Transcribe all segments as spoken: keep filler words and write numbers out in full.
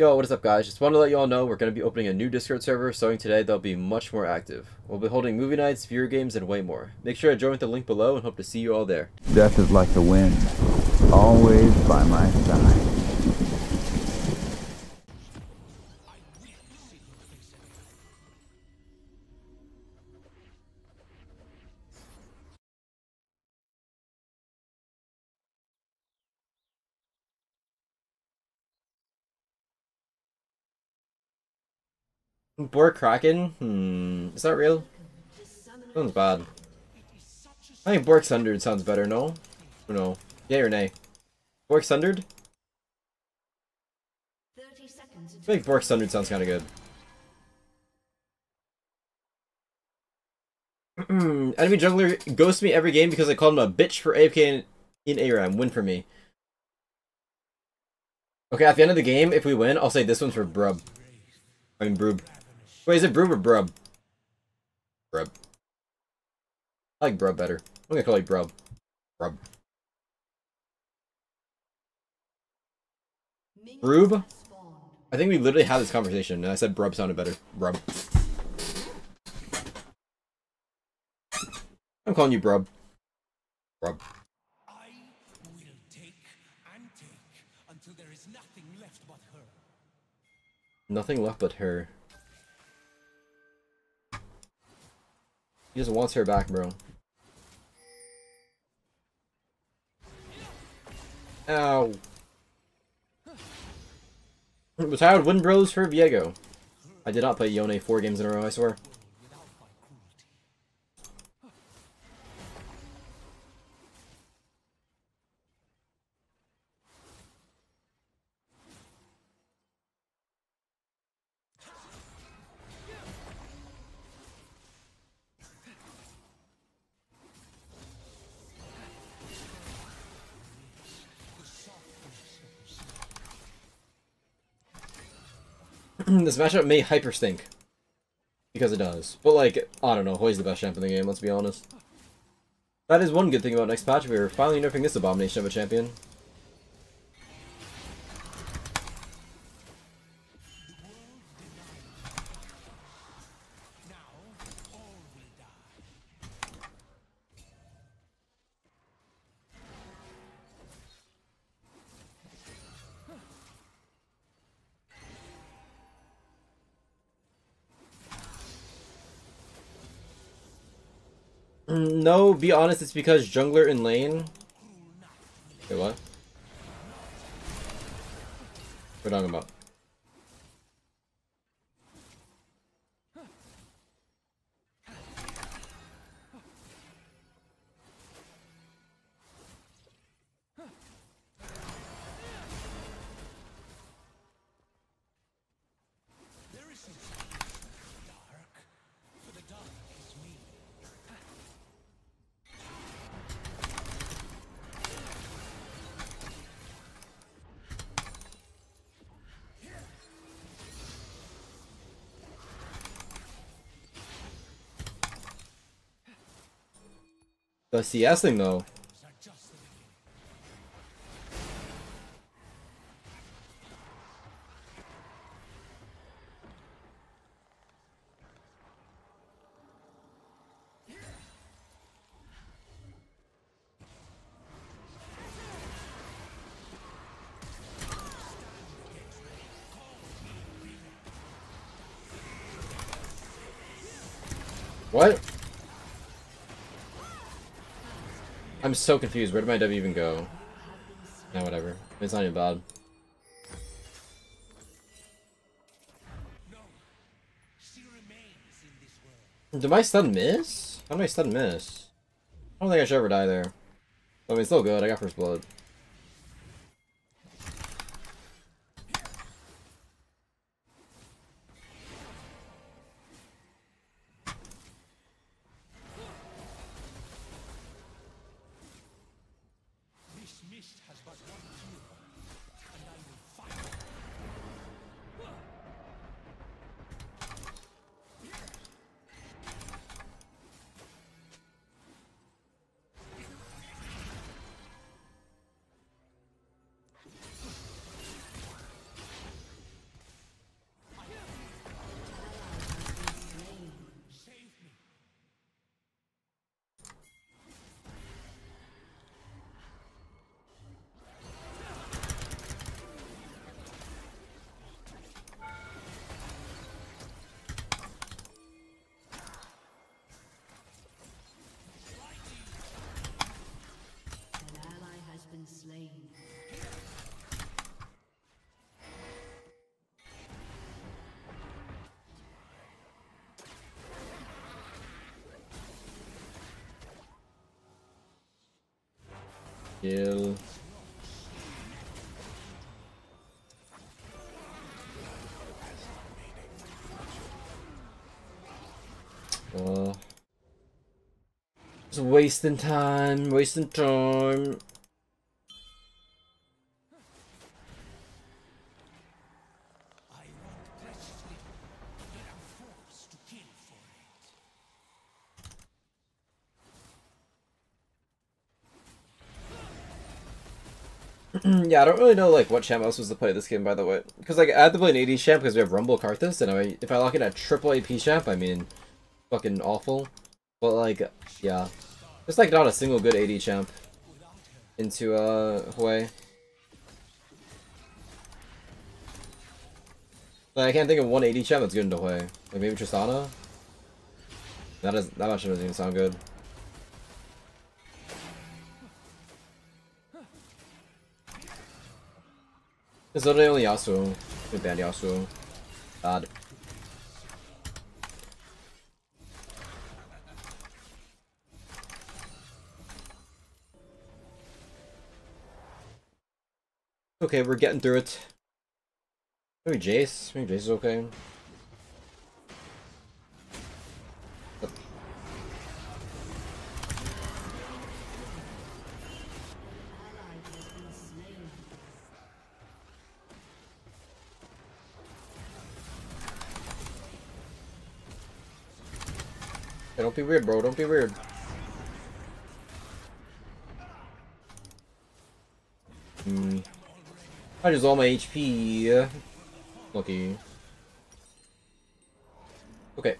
Yo, what is up guys? Just wanted to let you all know we're going to be opening a new Discord server starting today that'll be much more active. We'll be holding movie nights, viewer games, and way more. Make sure to join with the link below and hope to see you all there. Death is like the wind, always by my side. Bork Kraken? Hmm. Is that real? Sounds bad. I think Bork Sundered sounds better, no? Oh no. Yay or nay? Bork Sundered? I think Bork Sundered sounds kinda good. Enemy jungler ghosts me every game because I called him a bitch for A F K in, in A RAM. Win for me. Okay, at the end of the game, if we win, I'll say this one's for Brub. I mean, Brub. Wait, is it Brub or Brub? Brub. I like Brub better. I'm gonna call you Brub. Brub. Brub? I think we literally had this conversation and I said Brub sounded better. Brub. I'm calling you Brub. Brub. I will take and take until there is nothing left but her. Nothing left but her. He just wants her back, bro. Ow. Retired win bros for Viego. I did not play Yone four games in a row, I swear. This matchup may hyper stink. Because it does. But like, I don't know, Hwei's the best champ in the game, let's be honest. That is one good thing about next patch, we are finally nerfing this abomination of a champion. No, be honest, it's because jungler in lane. Wait, what? What are you talking about? The C S thing though. What? I'm so confused. Where did my W even go? Nah, whatever. It's not even bad. Did my stun miss? How did my stun miss? I don't think I should ever die there. I mean, it's still good. I got first blood. Kill. Oh. Just wasting time, wasting time. Yeah, I don't really know like what champ I was supposed to play this game, by the way, because like I have to play an A D champ because we have Rumble Karthus, and I if I lock in a triple A P champ, I mean, fucking awful. But like, yeah, it's like not a single good A D champ into uh Hwei. Like I can't think of one A D champ that's good into Hwei. Like maybe Tristana. That is that match doesn't even sound good. It's literally only Yasuo. We banned Yasuo. Bad. Okay, we're getting through it. Maybe Jace. Maybe Jace is okay. Don't be weird, bro. Don't be weird. Hmm. I just all my H P. Lucky. Okay.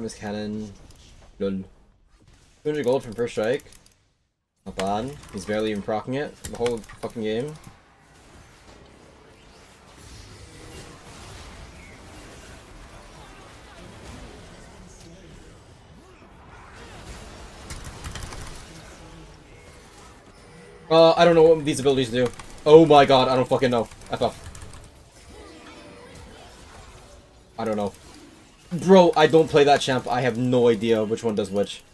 His cannon. Lol. two hundred gold from first strike. Not bad. He's barely even proccing it the whole fucking game. Uh, I don't know what these abilities do. Oh my god, I don't fucking know. F off. I don't know. Bro, I don't play that champ. I have no idea which one does which.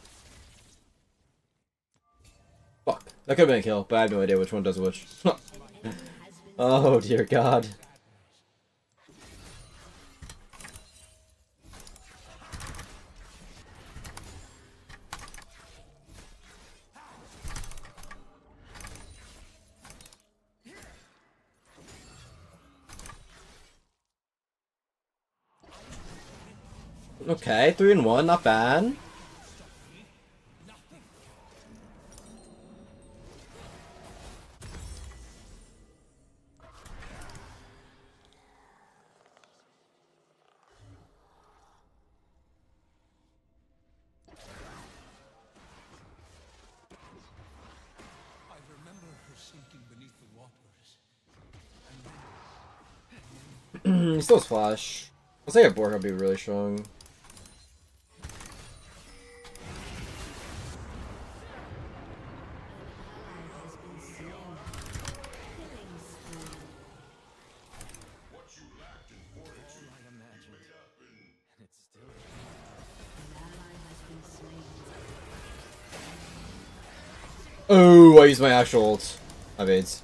Fuck. That could have been a kill, but I have no idea which one does which. Oh, dear God. Okay, three and one, not bad. He still has flash. I'll say a Bork will be really strong. Oh, I used my actual ult. I have AIDS.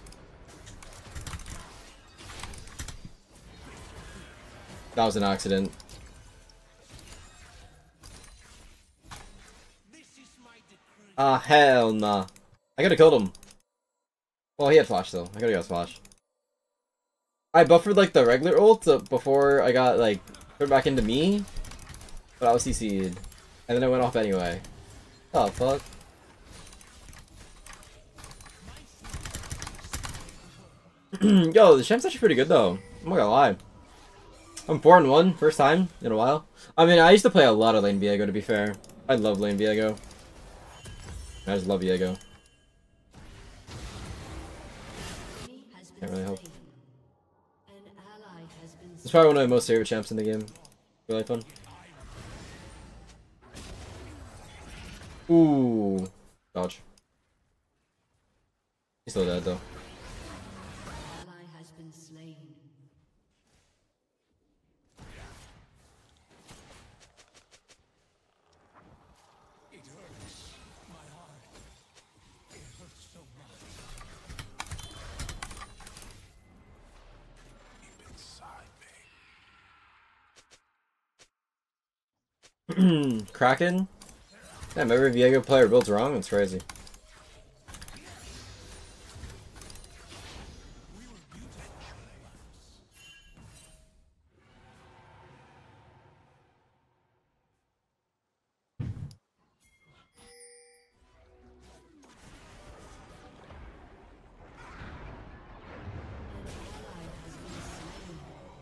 That was an accident. Ah, hell nah. I could have killed him. Well, he had flash though. I could have got flash. I buffered like the regular ult uh, before I got like put back into me, but I was C C'd, and then I went off anyway. Oh fuck. Yo, the champ's actually pretty good though. I'm not gonna lie. I'm four and one, first time in a while. I mean, I used to play a lot of lane Viego to be fair. I love lane Viego. I just love Viego. Can't really help. It's probably one of my most favorite champs in the game. Really fun. Ooh. Dodge. He's still dead though. Kraken? Damn, every Viego player builds wrong, it's crazy.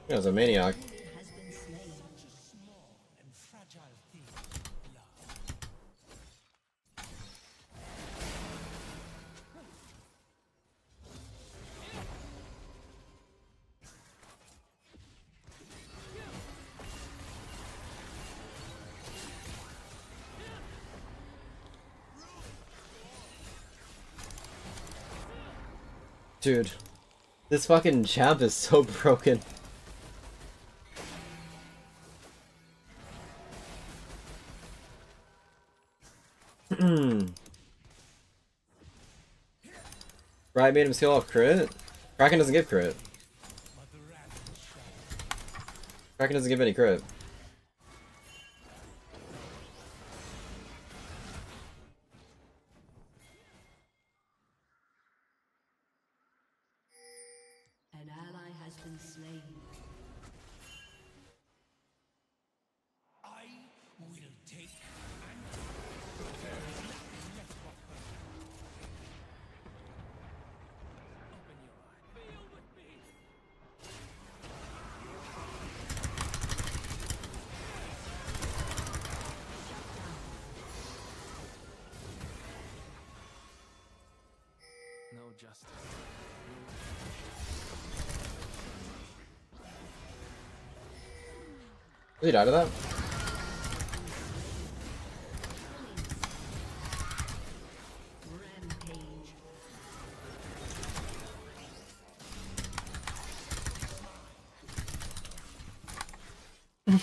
That was a maniac. Dude, this fucking champ is so broken. Right made him steal off crit? Kraken doesn't give crit. Kraken doesn't give any crit. Did he die to that?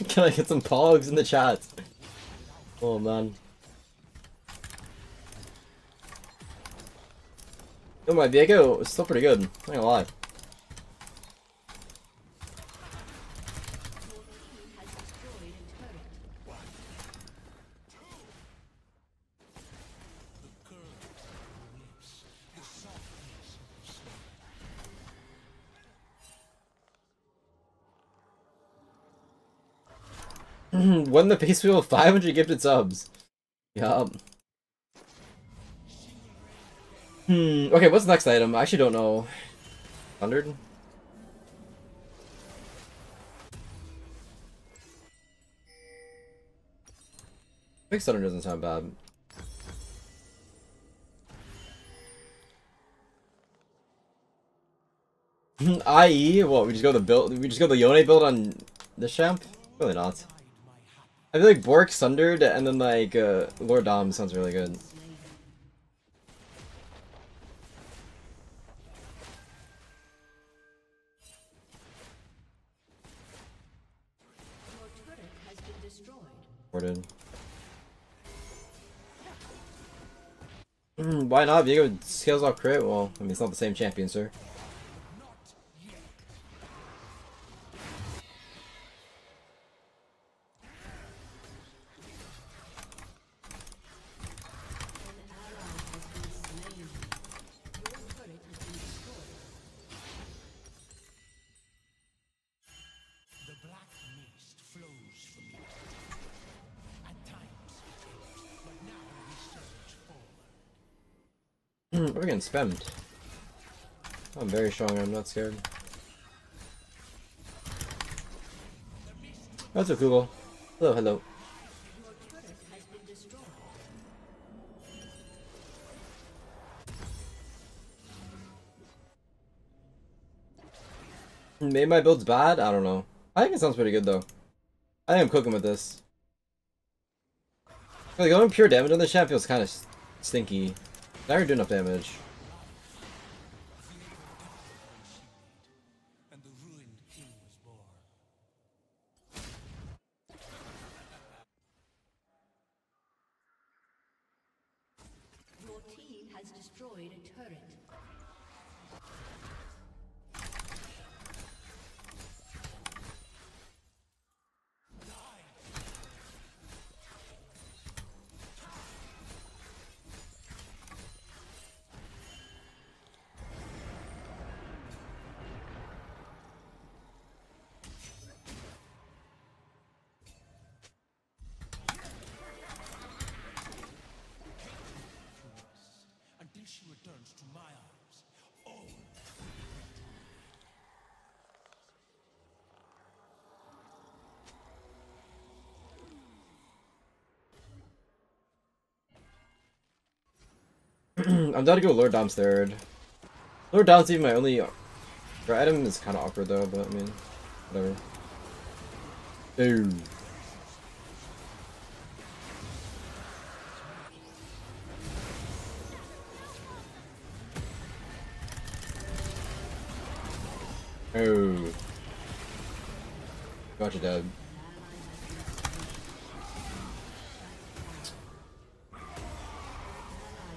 Can I get some pogs in the chat? Oh man. Oh my Viego is still pretty good, not gonna lie. Won the Peace Wheel with five hundred gifted subs. Yup. Hmm. Okay, what's the next item? I actually don't know. Sundered? I think Sundered doesn't sound bad. I E? What? We just go the build? We just go the Yone build on this champ? Probably not. I feel like Bork, Sundered, and then like uh, Lord Dom sounds really good. Mm, why not? Viego scales off crit? Well, I mean, it's not the same champion, sir. We're getting spammed. I'm very strong and I'm not scared. That's a Google. Hello, hello. Maybe my build's bad? I don't know. I think it sounds pretty good though. I think I'm cooking with this. Like, going pure damage on this champ feels kind of stinky. I already do enough damage. I'm down to go Lord Dom's third. Lord Dom's even my only. Her item is kind of awkward though, but I mean, whatever. Ooh. Oh. Gotcha, dad.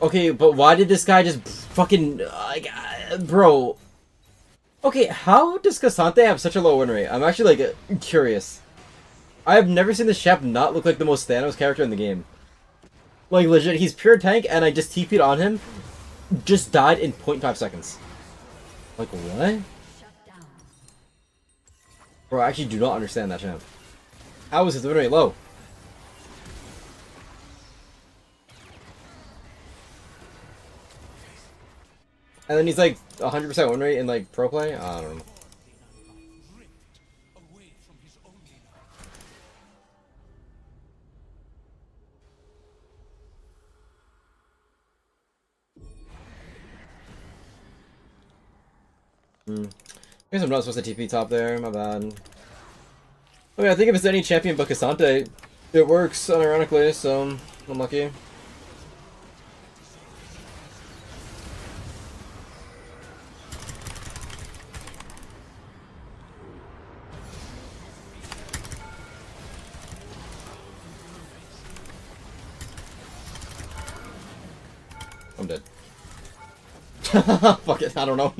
Okay, but why did this guy just fucking, like, uh, bro? Okay, how does Kasante have such a low win rate? I'm actually, like, uh, curious. I have never seen this chap not look like the most Thanos character in the game. Like, legit, he's pure tank, and I just T P'd on him. Just died in zero point five seconds. Like, what? Bro, I actually do not understand that champ. How is his win rate low? And then he's like one hundred percent win rate in like pro play? I don't know. Hmm. I guess I'm not supposed to T P top there, my bad. I mean, I think if it's any champion but Kasante, it works unironically, so I'm lucky. I'm dead. Fuck it, I don't know.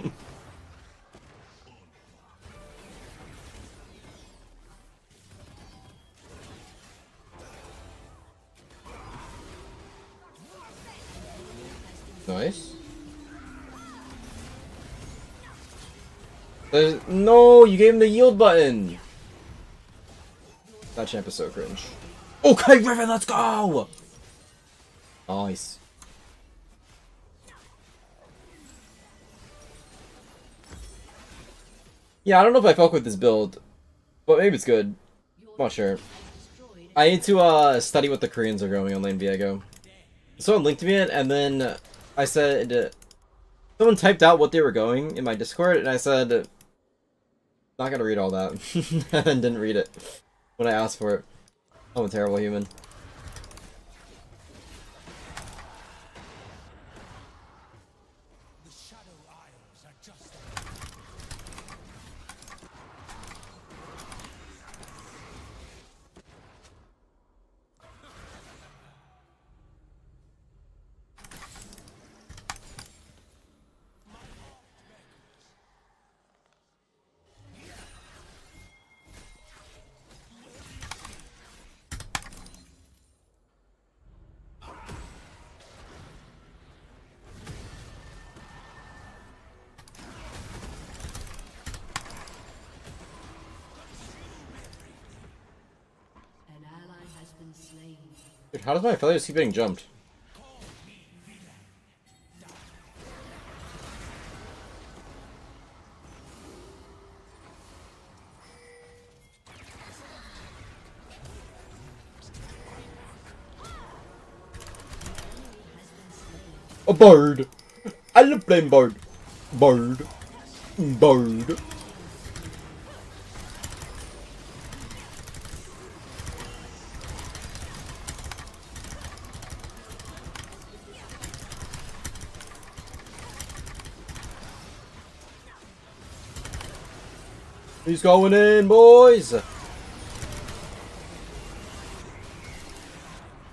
Nice. There's no, you gave him the yield button. That champ is so cringe. Okay, Riven, let's go. Nice. Yeah, I don't know if I fuck with this build, but maybe it's good. I'm not sure. I need to uh, study what the Koreans are growing on lane Viego. Someone linked me it, and then I said... Uh, someone typed out what they were going in my Discord, and I said... Uh, not gonna read all that. And didn't read it when I asked for it. I'm a terrible human. Dude, how does my Aphelios keep getting jumped? A Bard! I love playing Bard! Bard! Bard! He's going in, boys!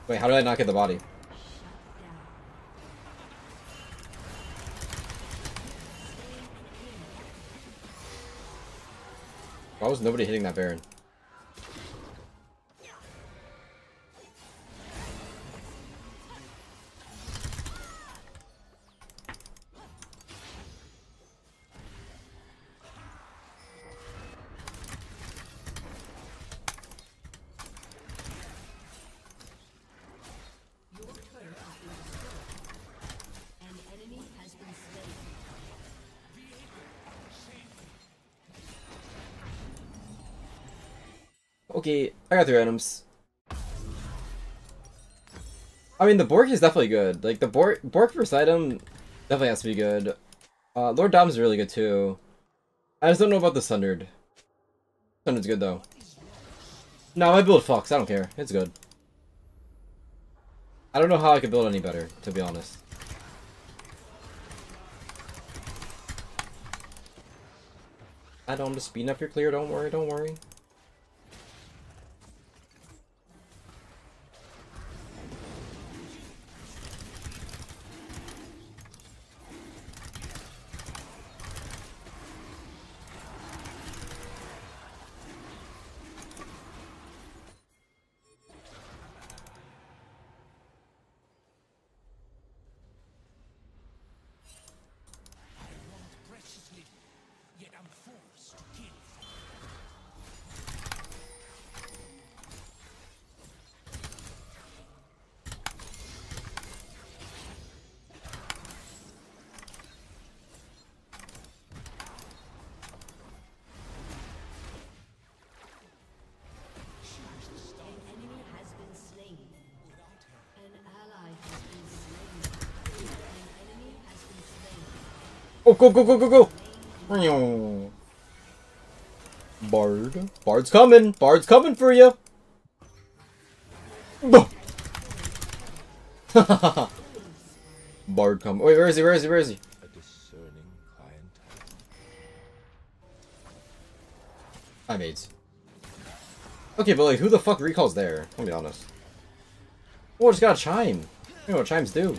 Wait, how did I not get the body? Why was nobody hitting that Baron? Okay, I got three items. I mean, the Bork is definitely good. Like, the Bork, Bork first item definitely has to be good. Uh, Lord Dom is really good, too. I just don't know about the Sundered. Sundered's good, though. No, my build fucks. I don't care. It's good. I don't know how I could build any better, to be honest. I don't, I'm just speeding up your clear. Don't worry, don't worry. Go, go, go, go, go! Bard. Bard's coming! Bard's coming for you! Bard come. Wait, where is he? Where is he? Where is he? A discerning client. I made. Okay, but like, who the fuck recalls there? Let me be honest. Oh, I just got a chime. You know what chimes do.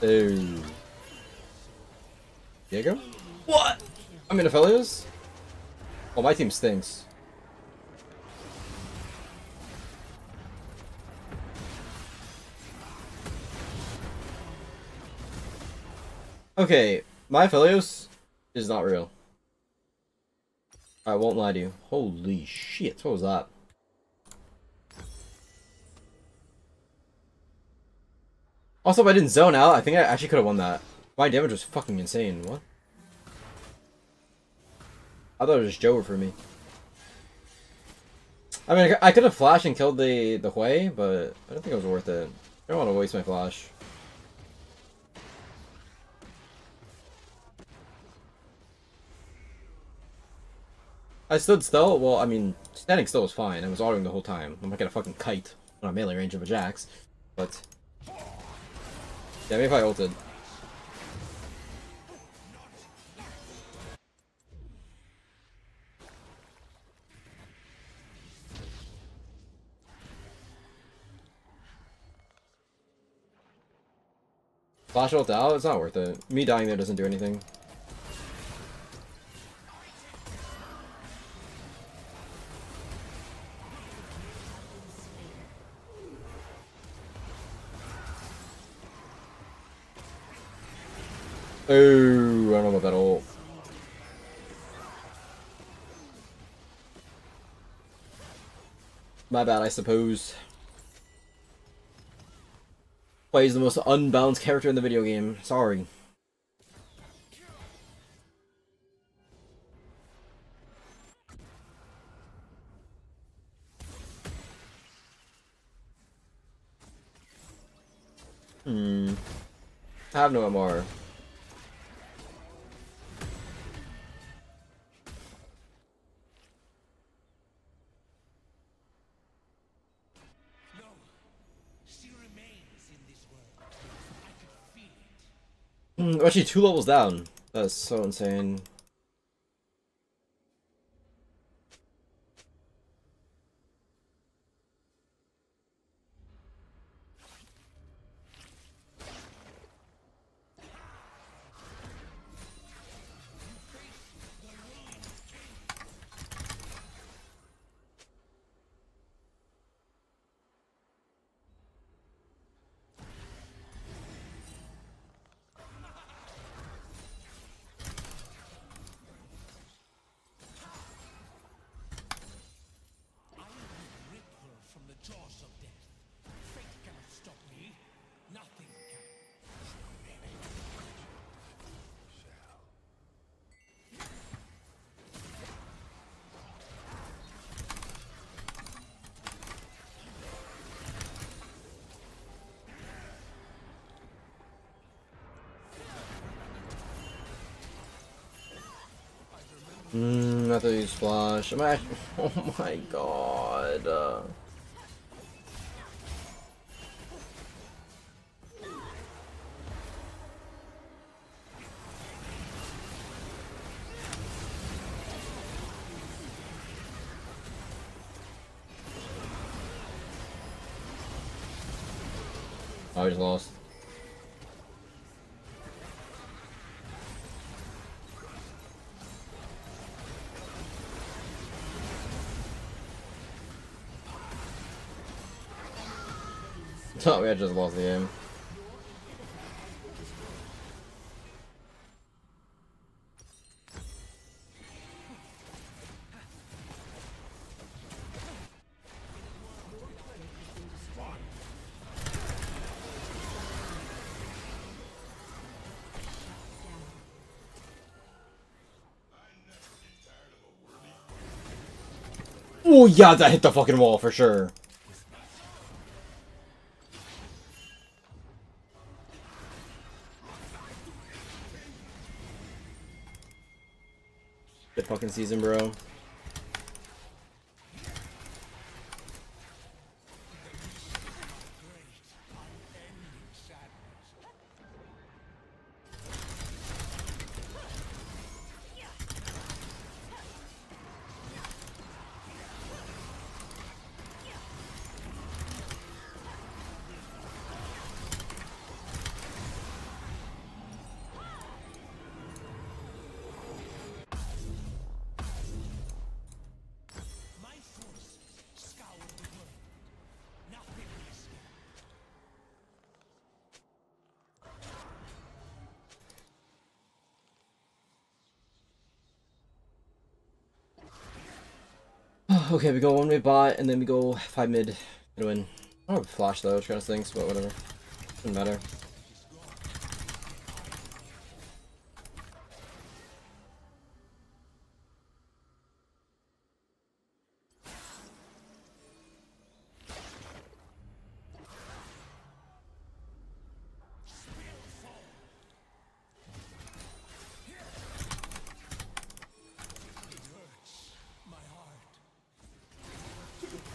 Ooh. Viego? What? I'm in Aphelios? Oh, my team stinks. Okay, my Aphelios is not real. I won't lie to you. Holy shit, what was that? Also, if I didn't zone out, I think I actually could have won that. My damage was fucking insane. What? I thought it was just Jover for me. I mean, I could have flashed and killed the, the Hwei, but I don't think it was worth it. I don't want to waste my flash. I stood still. Well, I mean, standing still was fine. I was autoing the whole time. I'm not gonna fucking kite when I'm melee range of a Jax. But... yeah, maybe if I ulted. Flash ult out? It's not worth it. Me dying there doesn't do anything. Ooh, I don't know about that ult. My bad, I suppose. Hwei is the most unbalanced character in the video game. Sorry. Hmm. I have no M R. Actually, two levels down. That's so insane. Mmm, I thought you splash. Am I actually... Oh my god. Uh... I was lost. Oh, we had just lost the game. Oh yeah, that hit the fucking wall for sure. Fucking season, bro. Okay, we go one mid bot, and then we go five mid to win. I don't have a flash though, which kind of things, but whatever. Doesn't matter.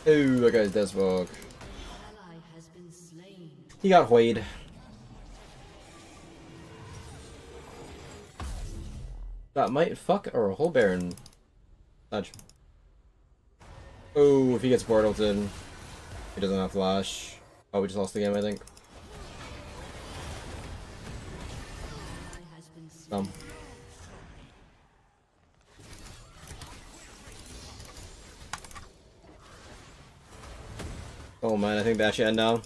Ooh, that guy's Desvog. He got Hwei'd. That might fuck or a whole Baron. Dodge. Oh, if he gets Bard ulted, he doesn't have flash. Oh, we just lost the game, I think. Dumb. Oh man, I think that should end now.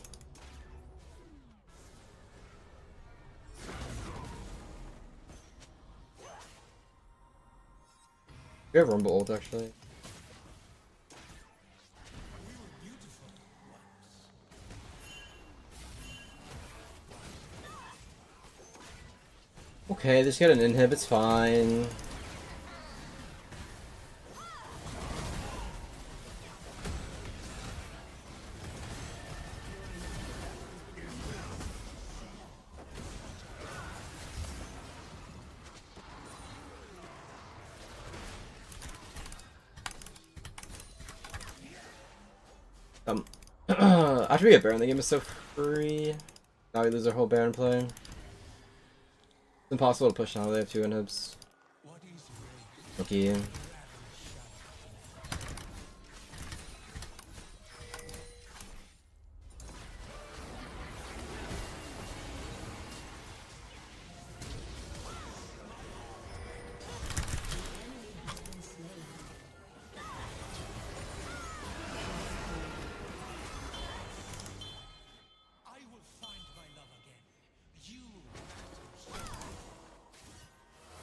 We have Rumble ult actually. Okay, just get an inhib, it's fine. Um, after we get Baron, the game is so free. Now we lose our whole Baron play. It's impossible to push now, they have two inhibs. Lucky.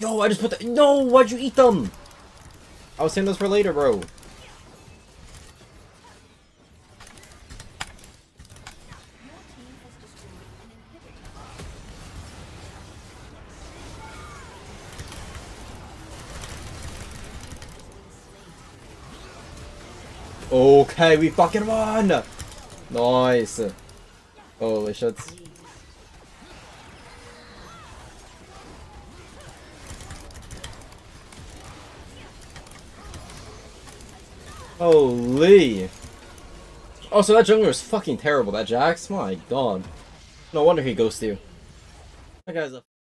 Yo, I just put the- No, why'd you eat them? I was saving those for later, bro. Okay, we fucking won! Nice. Holy shit. Holy! Oh, so that jungler is fucking terrible, that Jax? My god. No wonder he ghosted you. That guy's a